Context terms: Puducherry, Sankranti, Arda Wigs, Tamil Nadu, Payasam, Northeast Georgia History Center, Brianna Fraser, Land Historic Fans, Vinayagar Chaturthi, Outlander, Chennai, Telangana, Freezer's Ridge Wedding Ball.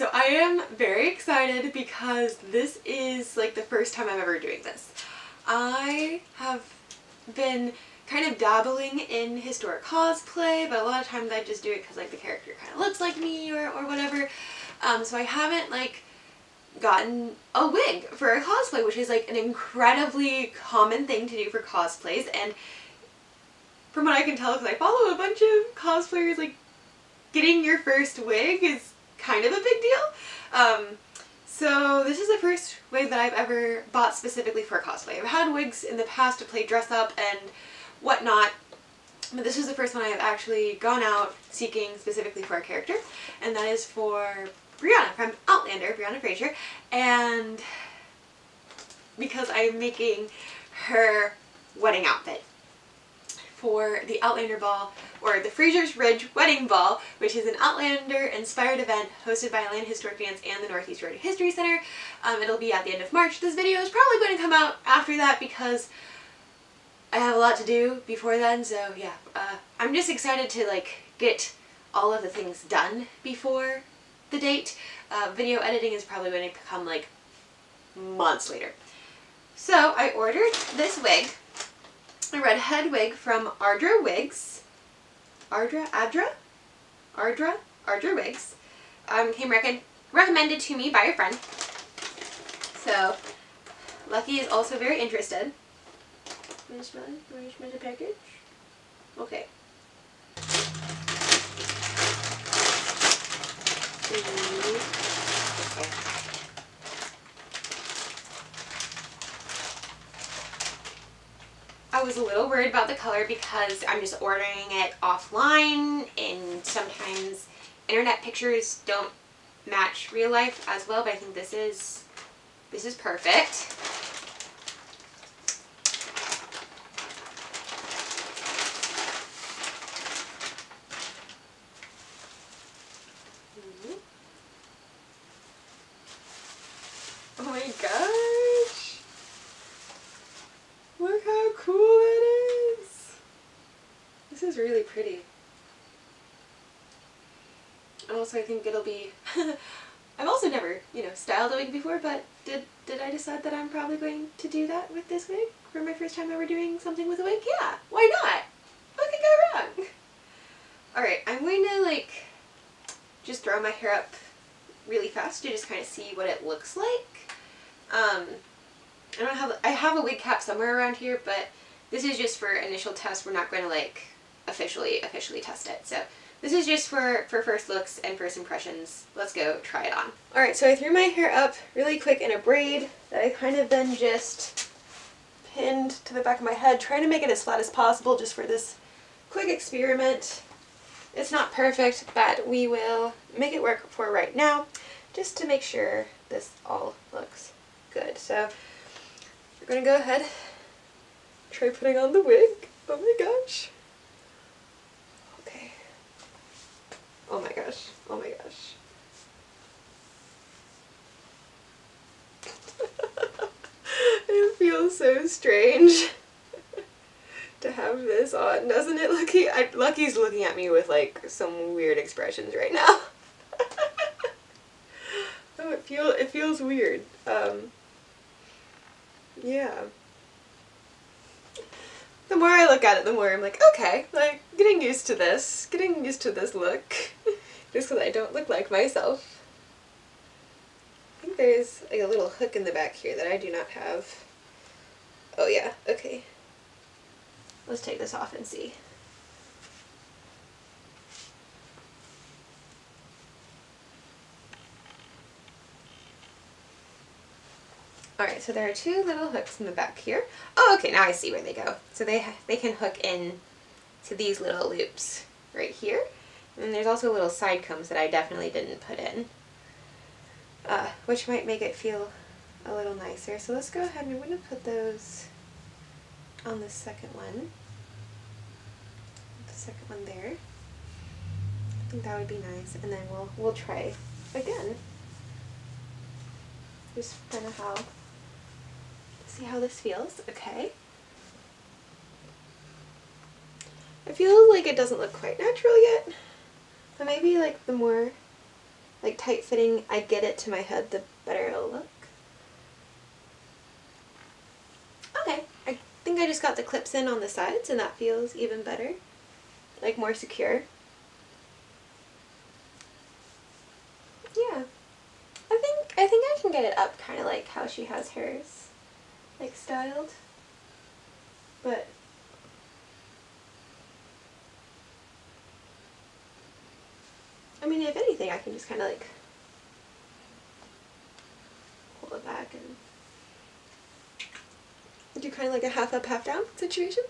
so I am very excited because this is like the first time I'm ever doing this. I have been kind of dabbling in historic cosplay, but a lot of times I just do it because like the character kind of looks like me or whatever. So I haven't like gotten a wig for a cosplay, which is like an incredibly common thing to do for cosplays, and from what I can tell because I follow a bunch of cosplayers, like getting your first wig is kind of a big deal. So this is the first wig that I've ever bought specifically for cosplay. I've had wigs in the past to play dress up and whatnot, but this is the first one I have actually gone out seeking specifically for a character, and that is for Brianna from Outlander, Brianna Fraser, and because I'm making her wedding outfit for the Outlander Ball, or the Freezer's Ridge Wedding Ball, which is an Outlander-inspired event hosted by Land Historic Fans and the Northeast Georgia History Center. It'll be at the end of March. This video is probably going to come out after that because I have a lot to do before then, so yeah. I'm just excited to like get all of the things done before the date. Video editing is probably going to come like months later. So I ordered this wig, a redhead wig from Arda Wigs. Arda Wigs. Came recommended to me by a friend. So Lucky is also very interested. Can you smell it? Can you smell the package? Okay. I was a little worried about the color because I'm just ordering it offline, and sometimes internet pictures don't match real life as well, but I think this is perfect. Oh my gosh! Look how cool that is! This is really pretty. And also I think it'll be... I've also never, you know, styled a wig before, but did I decide that I'm probably going to do that with this wig? For my first time ever doing something with a wig? Yeah! Why not? What could go wrong? Alright, I'm going to like just throw my hair up really fast to just kind of see what it looks like. I have a wig cap somewhere around here, but this is just for initial test. We're not going to like officially test it. So this is just for first looks and first impressions. Let's go try it on. Alright, so I threw my hair up really quick in a braid that I kind of then just pinned to the back of my head, trying to make it as flat as possible just for this quick experiment. It's not perfect, but we will make it work for right now just to make sure this all looks good. So we're going to go ahead and try putting on the wig. Oh my gosh. Okay. Oh my gosh. Oh my gosh. It feels so strange to have this on, doesn't it, Lucky? Lucky's looking at me with like some weird expressions right now. Oh, it feels weird. Yeah. The more I look at it, the more I'm like, okay, like getting used to this look, just because I don't look like myself. I think there's like a little hook in the back here that I do not have. Oh yeah. Okay. Let's take this off and see. Alright, so there are two little hooks in the back here. Oh, okay, now I see where they go. So they can hook in to these little loops right here. And then there's also little side combs that I definitely didn't put in, which might make it feel a little nicer. So let's go ahead and I'm going to put those on the second one. The second one there. I think that would be nice, and then we'll try again. Just kind of see how this feels. Okay. I feel like it doesn't look quite natural yet, but maybe like the more like tight fitting I get it to my head, the better it'll look. Okay, I think I just got the clips in on the sides and that feels even better, like more secure. Yeah, I think I can get it up kind of like how she has hers, like styled, but I mean, if anything, I can just kind of like pull it back and do kind of like a half up, half down situation.